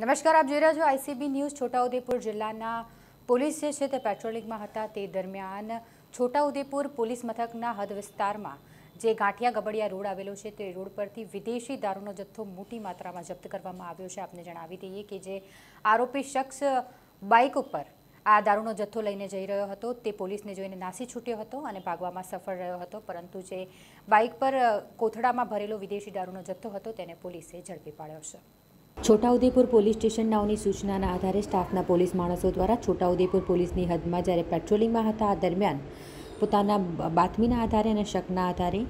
નમસ્કાર, આપ જોઈ રહ્યા છો આઈસીબી ન્યૂઝ। છોટાઉદેપુર જિલ્લાના પોલીસ જે છે તે પેટ્રોલિંગમાં હતા તે દરમિયાન છોટાઉદેપુર પોલીસ મથકના હદ વિસ્તારમાં જે ગાંઠિયા ગબડિયા રોડ આવેલો છે તે રોડ પરથી વિદેશી દારૂનો જથ્થો મોટી માત્રામાં જપ્ત કરવામાં આવ્યો છે। આપને જણાવી દઈએ કે જે આરોપી શખ્સ બાઇક ઉપર આ દારૂનો જથ્થો લઈને જઈ રહ્યો હતો તે પોલીસને જોઈને નાસી છૂટ્યો હતો અને ભાગવામાં સફળ રહ્યો હતો, પરંતુ જે બાઇક પર કોથળામાં ભરેલો વિદેશી દારૂનો જથ્થો હતો તેને પોલીસે ઝડપી પાડ્યો છે। છોટાઉદેપુર પોલીસ સ્ટેશનનાઓની સૂચનાના આધારે સ્ટાફના પોલીસ માણસો દ્વારા છોટાઉદેપુર પોલીસની હદમાં જ્યારે પેટ્રોલિંગમાં હતા આ દરમિયાન પોતાના બાતમીના આધારે અને શકના આધારે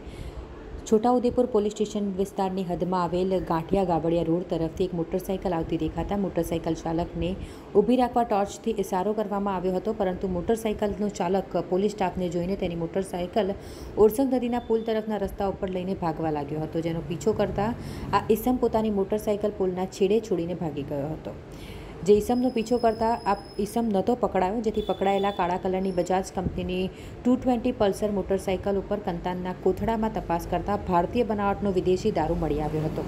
છોટાઉદેપુર પોલીસ સ્ટેશન વિસ્તારની હદમાં આવેલ ગાંઠિયા ગાબડિયા રોડ તરફથી એક મોટરસાઇકલ આવતી દેખાતા મોટરસાઇકલ ચાલકને ઊભી રાખવા ટોર્ચથી ઇશારો કરવામાં આવ્યો હતો, પરંતુ મોટરસાઇકલનો ચાલક પોલીસ સ્ટાફને જોઈને તેની મોટરસાઇકલ ઓરસંગ નદીના પુલ તરફના રસ્તા ઉપર લઈને ભાગવા લાગ્યો હતો, જેનો પીછો કરતા આ ઇસમ પોતાની મોટરસાઇકલ પુલના છેડે છોડીને ભાગી ગયો હતો। જે ઇસમનો પીછો કરતા આ ઇસમ નહોતો પકડાયો, જેથી પકડાયેલા કાળા કલરની બજાજ કંપનીની 220 પલ્સર મોટરસાઇકલ ઉપર કંતાનના કોથળામાં તપાસ કરતાં ભારતીય બનાવટનો વિદેશી દારૂ મળી આવ્યો હતો,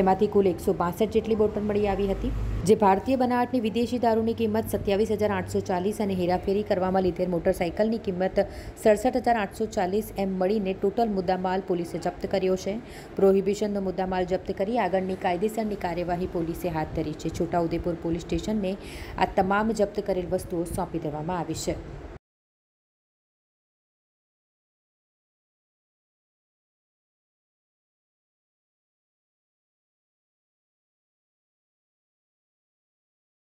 જેમાંથી કુલ 162 જેટલી બોટલ મળી આવી હતી। જે ભારતીય બનાવટની વિદેશી દારૂની કિંમત 27,840 અને હેરાફેરી કરવામાં લીધેલ મોટરસાઇકલની કિંમત 67,840 એમ મળીને ટોટલ મુદ્દામાલ પોલીસે જપ્ત કર્યો છે। પ્રોહિબિશનનો મુદ્દામાલ જપ્ત કરી આગળની કાયદેસરની કાર્યવાહી પોલીસે હાથ ધરી છે। છોટાઉદેપુર પોલીસ સ્ટેશનને આ તમામ જપ્ત કરેલ વસ્તુઓ સોંપી દેવામાં આવી છે।